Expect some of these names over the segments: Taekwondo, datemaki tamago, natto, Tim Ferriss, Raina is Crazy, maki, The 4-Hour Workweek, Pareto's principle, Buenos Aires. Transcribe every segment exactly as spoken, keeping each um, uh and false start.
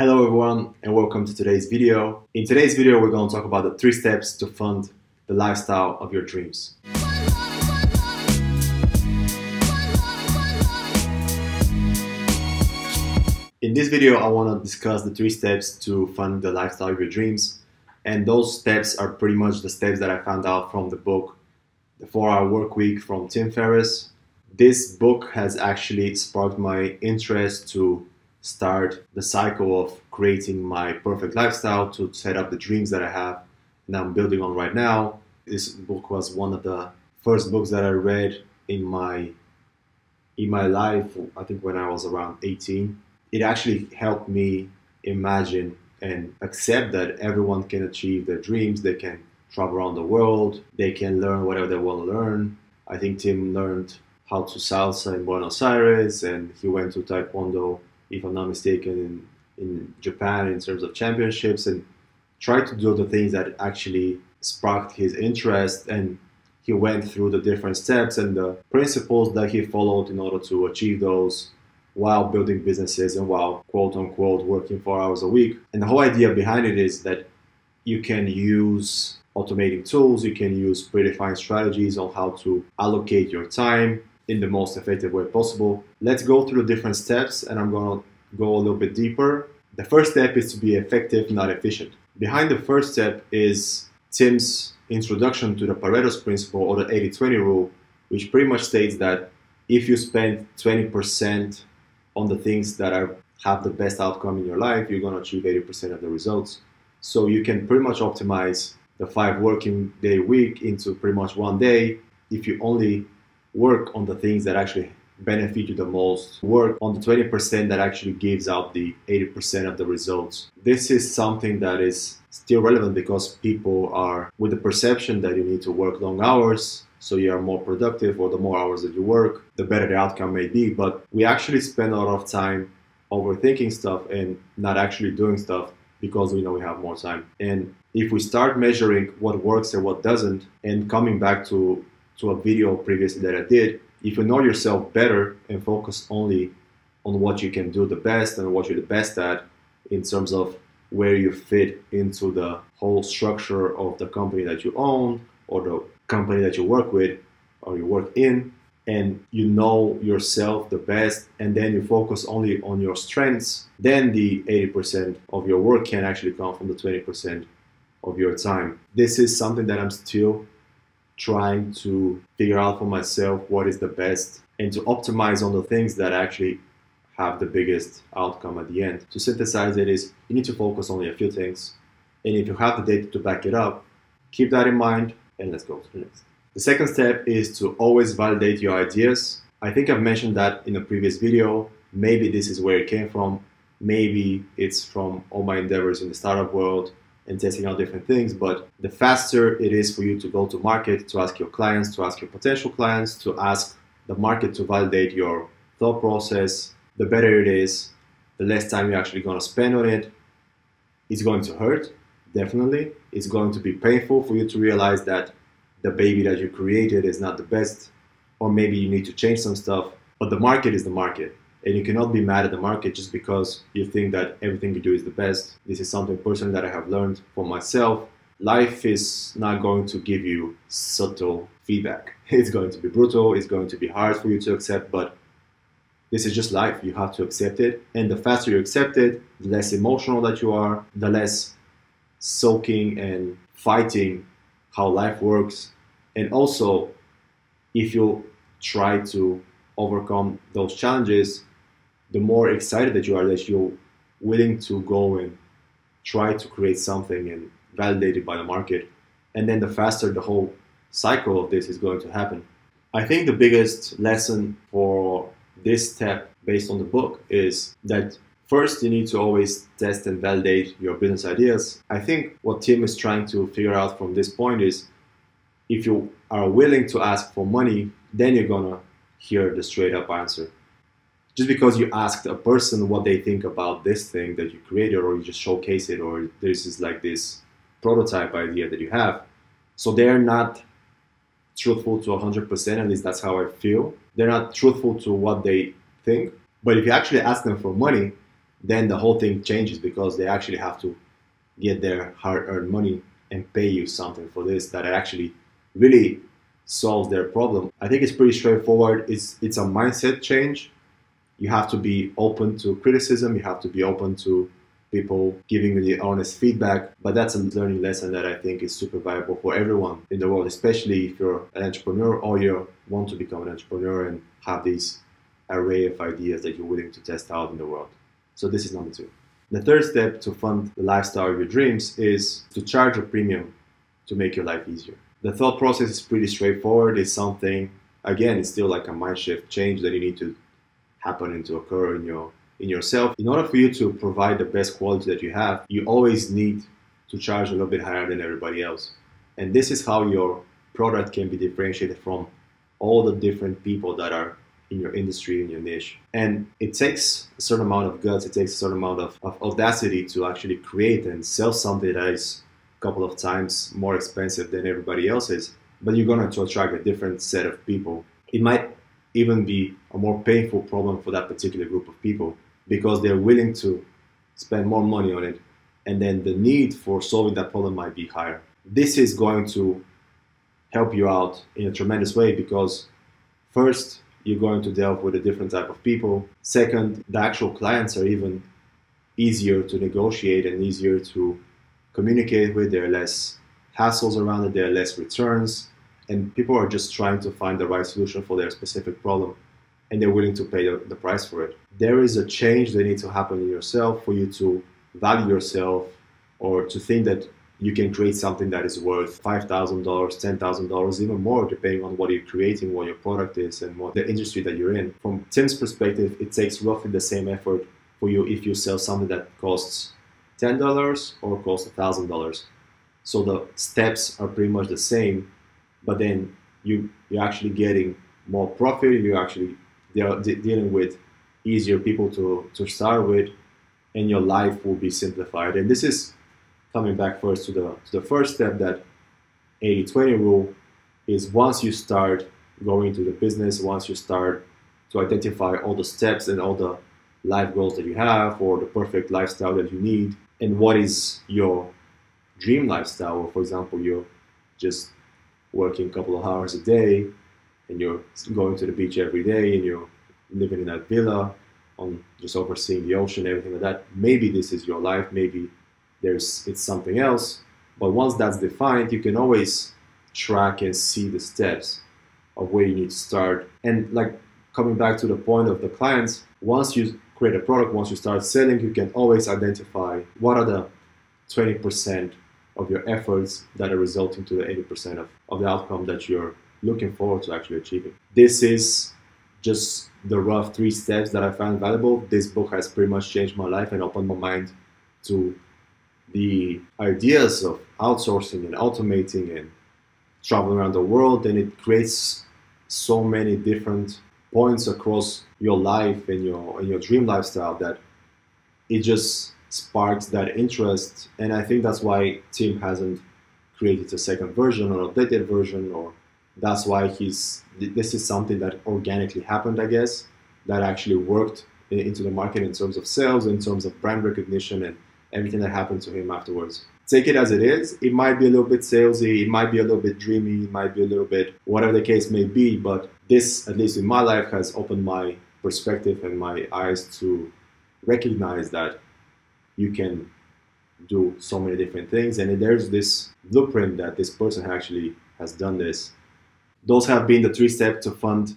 Hello everyone and welcome to today's video. In today's video we're going to talk about the three steps to fund the lifestyle of your dreams. In this video I want to discuss the three steps to fund the lifestyle of your dreams, and those steps are pretty much the steps that I found out from the book The four hour Workweek from Tim Ferriss. This book has actually sparked my interest to start the cycle of creating my perfect lifestyle, to set up the dreams that I have and I'm building on right now. This book was one of the first books that I read in my in my life, I think when I was around eighteen. It actually helped me imagine and accept that everyone can achieve their dreams. They can travel around the world, they can learn whatever they want to learn. I think Tim learned how to salsa in Buenos Aires, and he went to Taekwondo, if I'm not mistaken, in, in Japan in terms of championships, and tried to do the things that actually sparked his interest. And he went through the different steps and the principles that he followed in order to achieve those while building businesses and while, quote unquote, working four hours a week. And the whole idea behind it is that you can use automating tools, you can use predefined strategies on how to allocate your time in the most effective way possible. Let's go through the different steps and I'm gonna go a little bit deeper. The first step is to be effective, not efficient. Behind the first step is Tim's introduction to the Pareto's principle, or the eighty twenty rule, which pretty much states that if you spend twenty percent on the things that are, have the best outcome in your life, you're gonna achieve eighty percent of the results. So you can pretty much optimize the five working day week into pretty much one day if you only work on the things that actually benefit you the most. Work on the twenty percent that actually gives out the eighty percent of the results. This is something that is still relevant because people are with the perception that you need to work long hours so you are more productive, or the more hours that you work, the better the outcome may be. But we actually spend a lot of time overthinking stuff and not actually doing stuff because we know we have more time. And if we start measuring what works and what doesn't, and coming back to to a video previously that I did, if you know yourself better and focus only on what you can do the best and what you're the best at in terms of where you fit into the whole structure of the company that you own or the company that you work with or you work in, and you know yourself the best, and then you focus only on your strengths, then the eighty percent of your work can actually come from the twenty percent of your time. This is something that I'm still trying to figure out for myself, what is the best, and to optimize on the things that actually have the biggest outcome at the end. To synthesize it is, you need to focus only a few things, and if you have the data to back it up, keep that in mind, and let's go to the next. The second step is to always validate your ideas. I think I've mentioned that in a previous video. Maybe this is where it came from. Maybe it's from all my endeavors in the startup world and testing out different things, but the faster it is for you to go to market, to ask your clients, to ask your potential clients, to ask the market to validate your thought process, the better it is, the less time you're actually gonna spend on it. It's going to hurt, definitely. It's going to be painful for you to realize that the baby that you created is not the best, or maybe you need to change some stuff, but the market is the market. And you cannot be mad at the market just because you think that everything you do is the best. This is something personally that I have learned for myself. Life is not going to give you subtle feedback. It's going to be brutal, it's going to be hard for you to accept, but this is just life. You have to accept it. And the faster you accept it, the less emotional that you are, the less soaking and fighting how life works. And also, if you try to overcome those challenges, the more excited that you are, that you're willing to go and try to create something and validate it by the market. And then the faster the whole cycle of this is going to happen. I think the biggest lesson for this step based on the book is that first, you need to always test and validate your business ideas. I think what Tim is trying to figure out from this point is, if you are willing to ask for money, then you're gonna hear the straight up answer. Just because you asked a person what they think about this thing that you created, or you just showcase it, or this is like this prototype idea that you have, so they're not truthful to one hundred percent, at least that's how I feel. They're not truthful to what they think, but if you actually ask them for money, then the whole thing changes, because they actually have to get their hard-earned money and pay you something for this, that actually really solves their problem. I think it's pretty straightforward. It's, it's a mindset change. You have to be open to criticism. You have to be open to people giving you the honest feedback. But that's a learning lesson that I think is super valuable for everyone in the world, especially if you're an entrepreneur or you want to become an entrepreneur and have this array of ideas that you're willing to test out in the world. So this is number two. The third step to fund the lifestyle of your dreams is to charge a premium to make your life easier. The thought process is pretty straightforward. It's something, again, it's still like a mind shift change that you need to happen and to occur in your in yourself. In order for you to provide the best quality that you have, you always need to charge a little bit higher than everybody else. And this is how your product can be differentiated from all the different people that are in your industry, in your niche. And it takes a certain amount of guts, it takes a certain amount of, of audacity to actually create and sell something that is a couple of times more expensive than everybody else's, but you're going to attract a different set of people. It might even be a more painful problem for that particular group of people, because they're willing to spend more money on it, and then the need for solving that problem might be higher. This is going to help you out in a tremendous way, because first, you're going to delve with a different type of people. Second, the actual clients are even easier to negotiate and easier to communicate with. There are less hassles around it, there are less returns, and people are just trying to find the right solution for their specific problem, and they're willing to pay the, the price for it. There is a change that needs to happen in yourself for you to value yourself, or to think that you can create something that is worth five thousand dollars, ten thousand dollars, even more, depending on what you're creating, what your product is, and what the industry that you're in. From Tim's perspective, it takes roughly the same effort for you if you sell something that costs ten dollars or costs one thousand dollars. So the steps are pretty much the same, but then you, you're actually getting more profit, you're actually de- de- dealing with easier people to, to start with, and your life will be simplified. And this is coming back first to the, to the first step, that eighty twenty rule is, once you start going to the business, once you start to identify all the steps and all the life goals that you have, or the perfect lifestyle that you need, and what is your dream lifestyle. Or for example, you're just working a couple of hours a day, and you're going to the beach every day, and you're living in that villa, on just overseeing the ocean, everything like that. Maybe this is your life, maybe There's, it's something else. But once that's defined, you can always track and see the steps of where you need to start. And like coming back to the point of the clients, once you create a product, once you start selling, you can always identify what are the twenty percent of your efforts that are resulting to the eighty percent of, of the outcome that you're looking forward to actually achieving. This is just the rough three steps that I found valuable. This book has pretty much changed my life and opened my mind to the ideas of outsourcing and automating and traveling around the world. And it creates so many different points across your life and your, and your dream lifestyle, that it just sparks that interest. And I think that's why Tim hasn't created a second version or updated version, or that's why he's, this is something that organically happened, I guess, that actually worked into the market in terms of sales, in terms of brand recognition, and everything that happened to him afterwards. Take it as it is. It might be a little bit salesy, it might be a little bit dreamy, it might be a little bit whatever the case may be, but this, at least in my life, has opened my perspective and my eyes to recognize that you can do so many different things. And there's this blueprint that this person actually has done this. Those have been the three steps to fund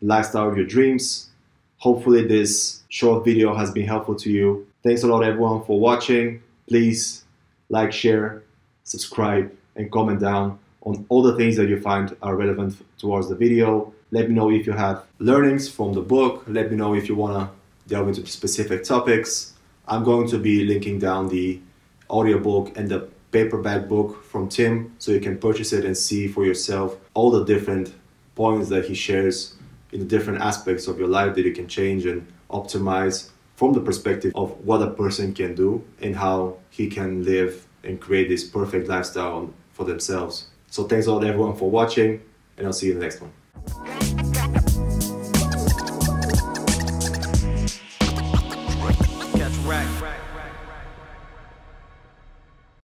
the lifestyle of your dreams. Hopefully this short video has been helpful to you. Thanks a lot, everyone, for watching. Please like, share, subscribe, and comment down on all the things that you find are relevant towards the video. Let me know if you have learnings from the book. Let me know if you want to delve into specific topics. I'm going to be linking down the audiobook and the paperback book from Tim, so you can purchase it and see for yourself all the different points that he shares in the different aspects of your life that you can change and optimize, from the perspective of what a person can do and how he can live and create this perfect lifestyle for themselves. So thanks a lot, everyone, for watching, and I'll see you in the next one.